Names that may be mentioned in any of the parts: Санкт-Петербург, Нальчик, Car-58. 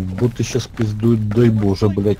Боты сейчас пиздуют, дай боже, блять.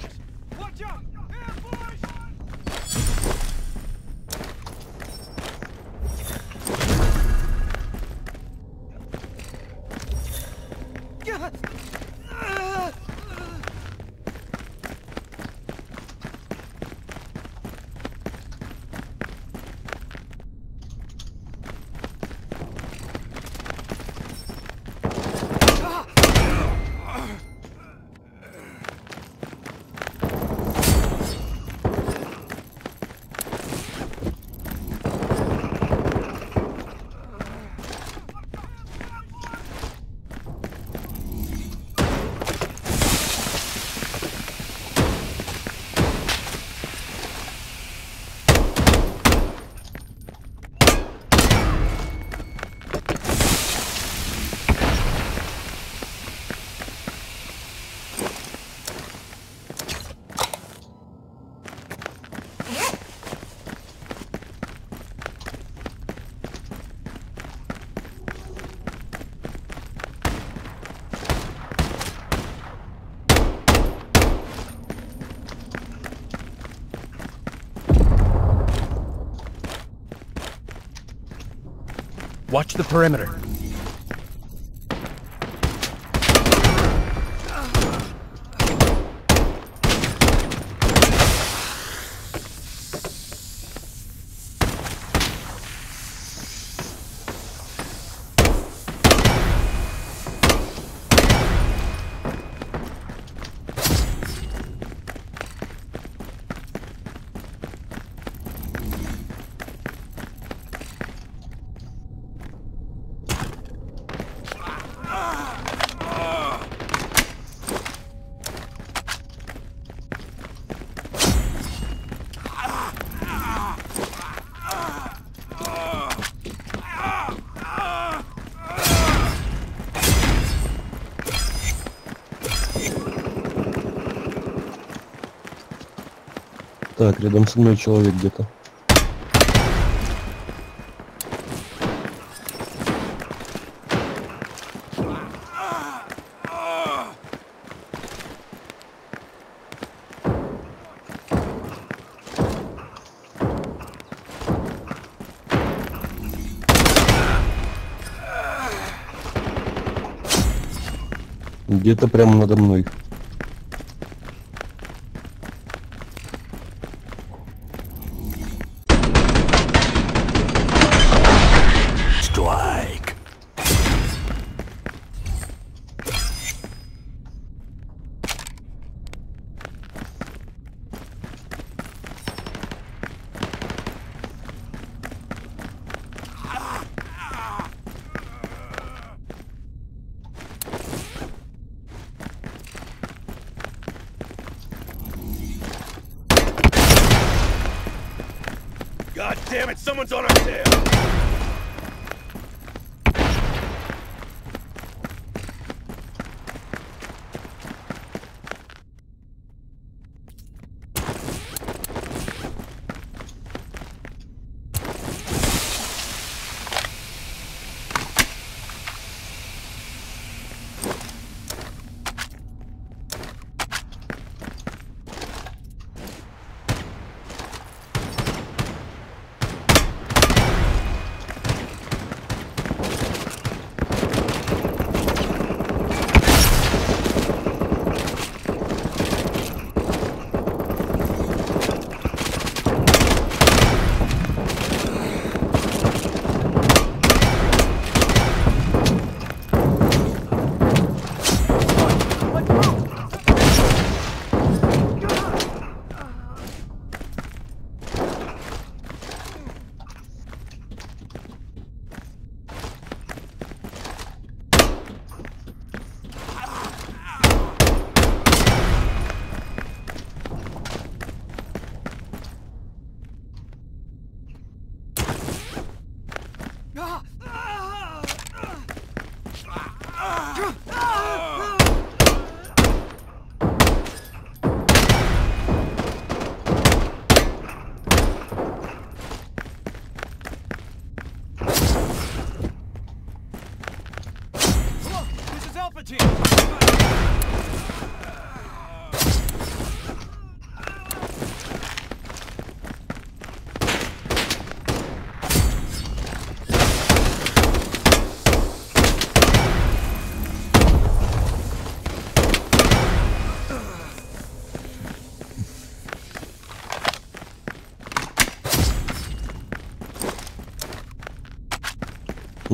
Watch the perimeter. Так, рядом со мной человек где-то. Где-то прямо надо мной. God damn it, someone's on our tail!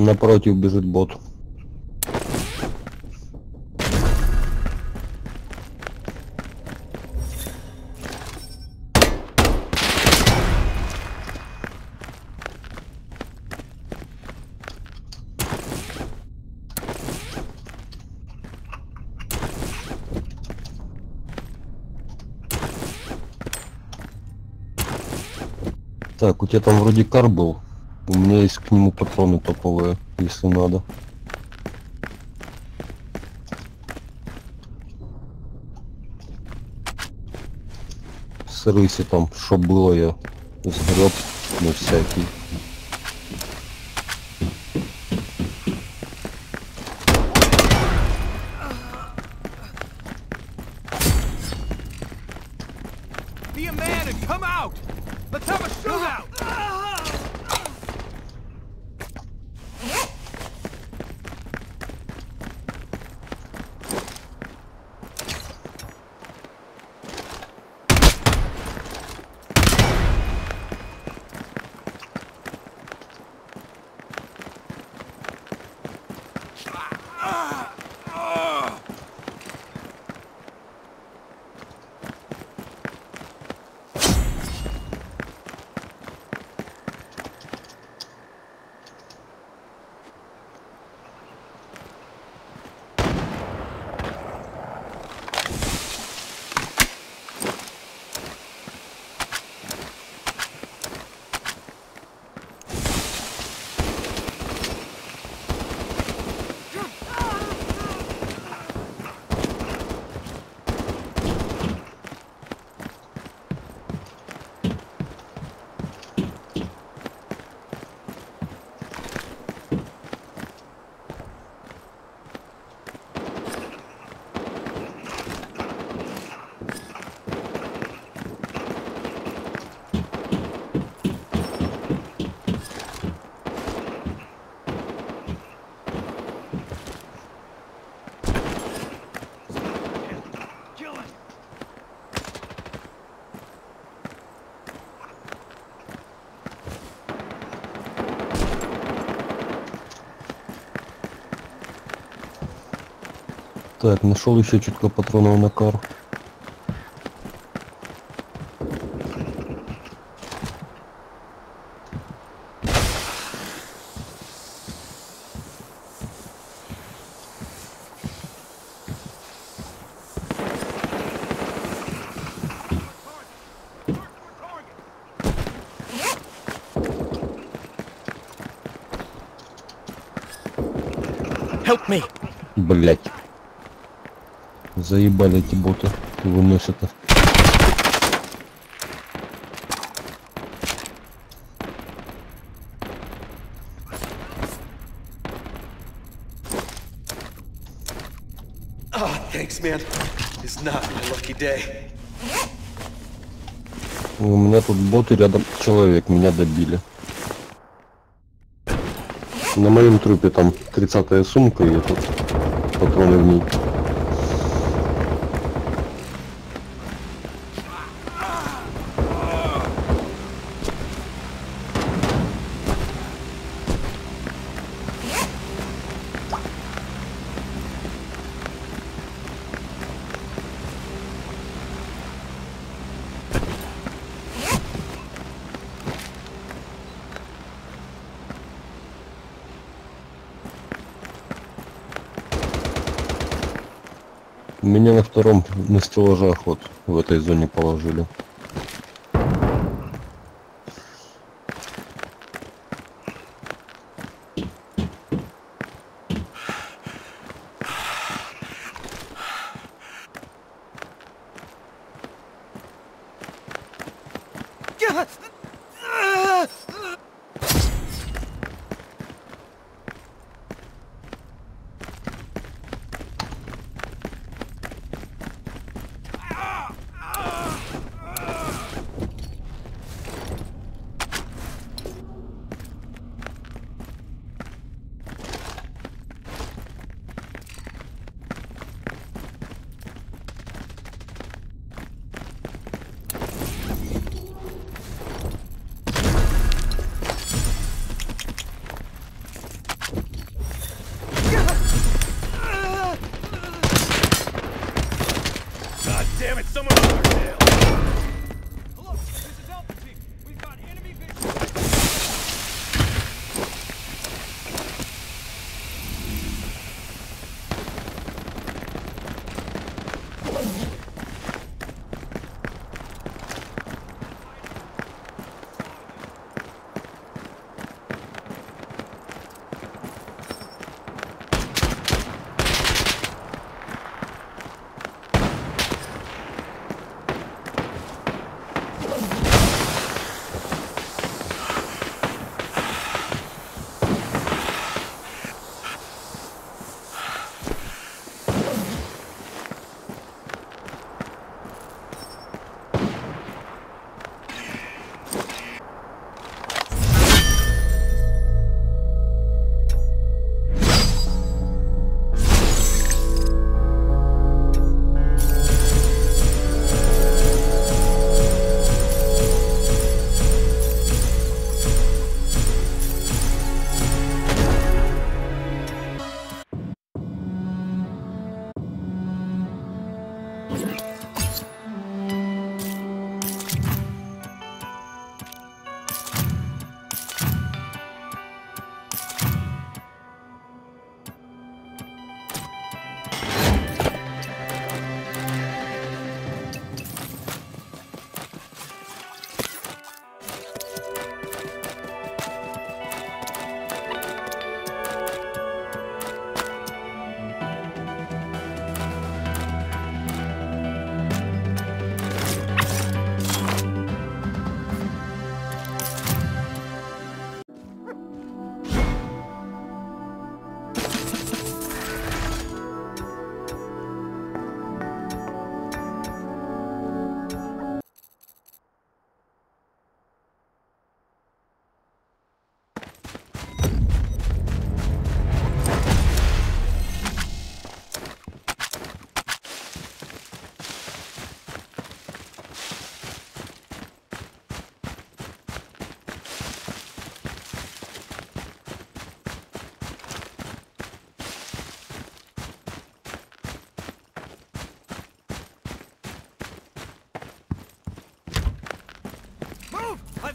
Напротив бежит бот. Так, у тебя там вроде кар был. У меня есть к нему патроны топовые, если надо. С рыси там, что было, я сгреб на всякий. Так, нашел еще чутка патронов на кар. Help me. Блять. Заебали эти боты, выносят их. Oh, thanks, man. It's not my lucky day. У меня тут боты, рядом человек, меня добили. На моем трупе там 30-я сумка и тут патроны в ней. Меня на втором, на стеллажах вот в этой зоне положили.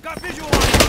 Got visual on you.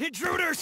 Intruders!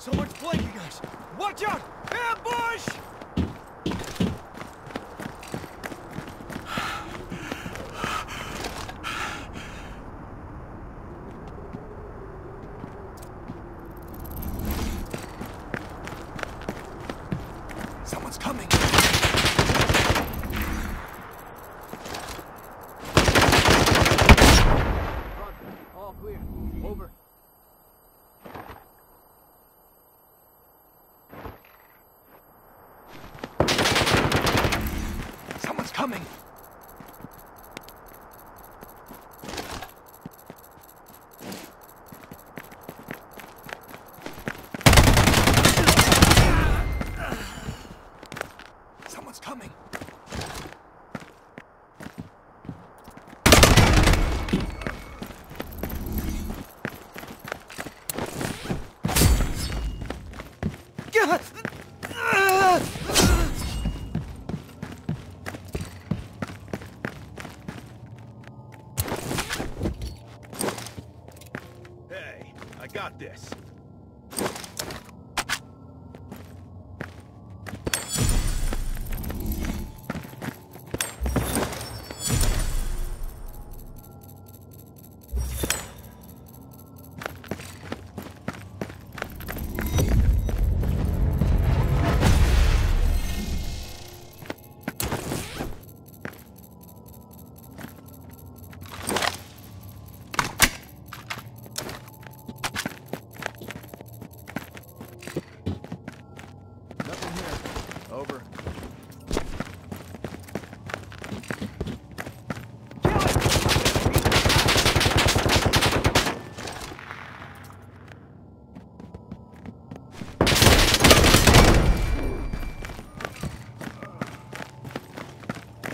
Someone's flanking us! Watch out! Ambush! Someone's coming! All clear. Over. Coming! Someone's coming! God! Got this. Over.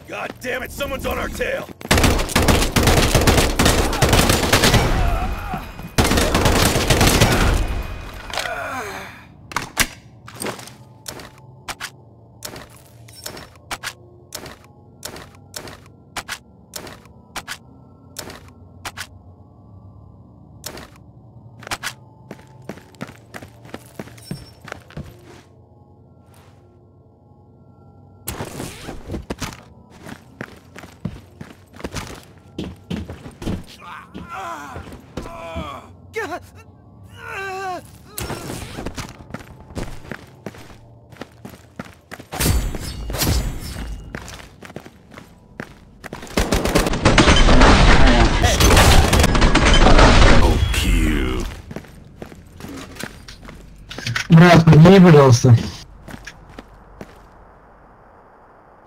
God damn it, someone's on our tail! Брат, помоги, пожалуйста.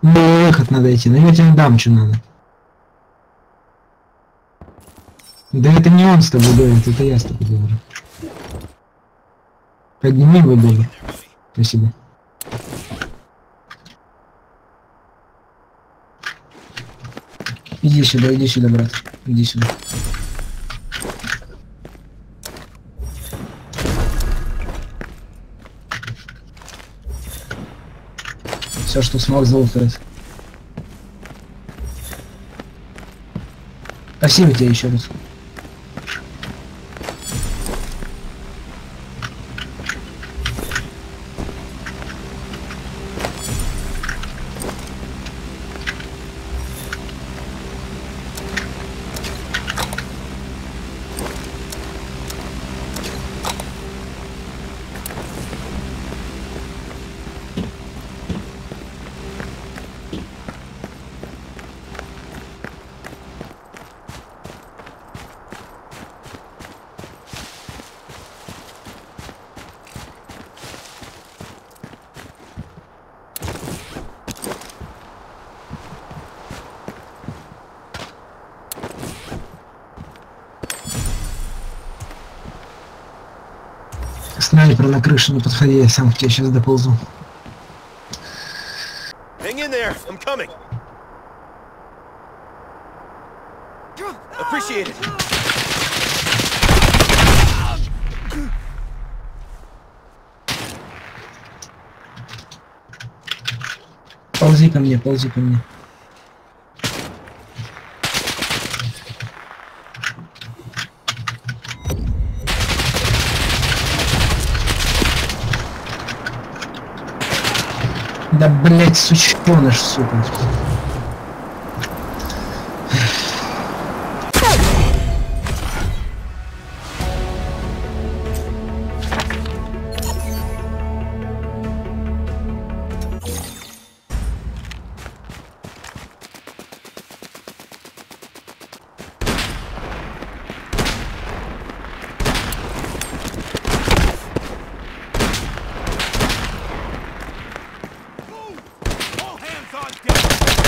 На выход надо идти, но я тебе дам, что надо. Да это не он с тобой говорит, это я с тобой говорю. Подними его, Боже. Спасибо. Иди сюда, брат. Иди сюда. все, что смог, залутать. Спасибо тебе еще раз. Снайпер на крыше, не подходи, я сам к тебе сейчас доползу. Hang in there, I'm coming. Appreciate it. Ползи ко мне, ползи ко мне. Да, блять, сучёныш, сука. On deck.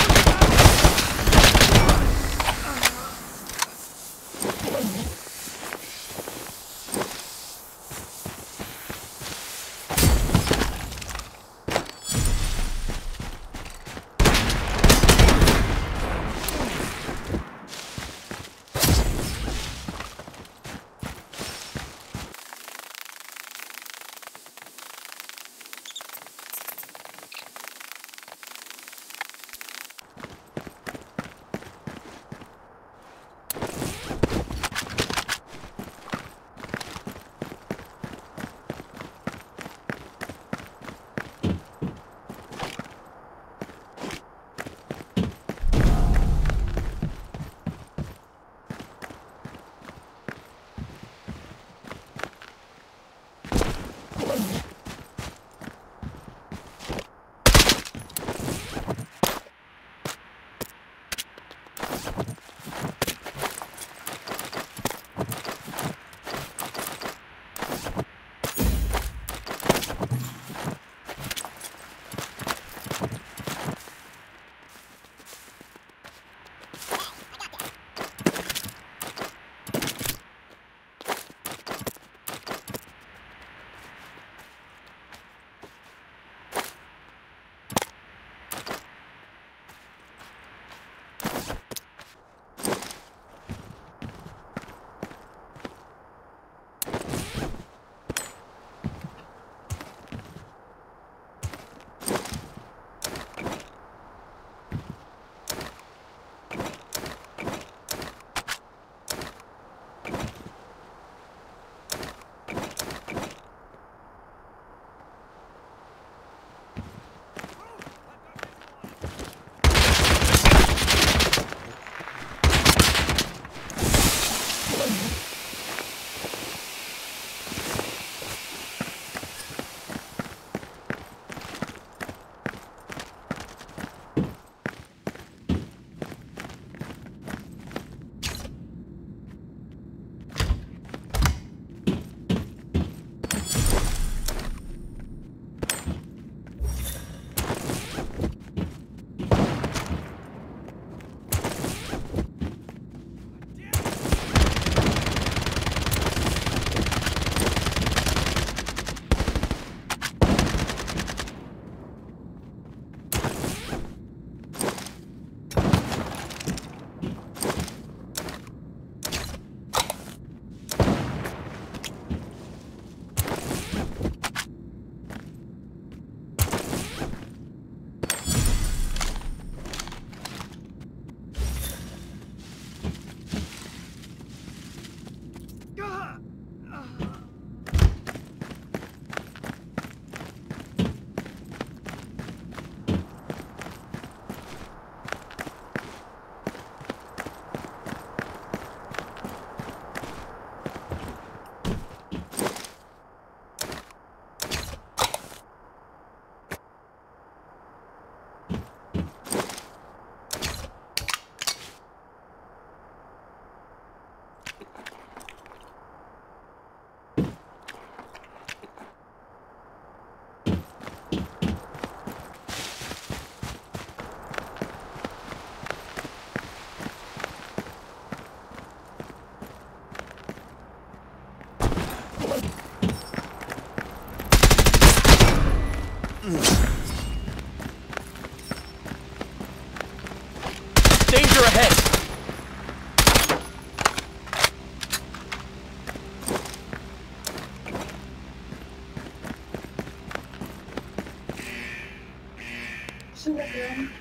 two of them.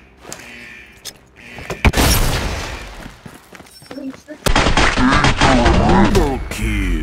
Double kill.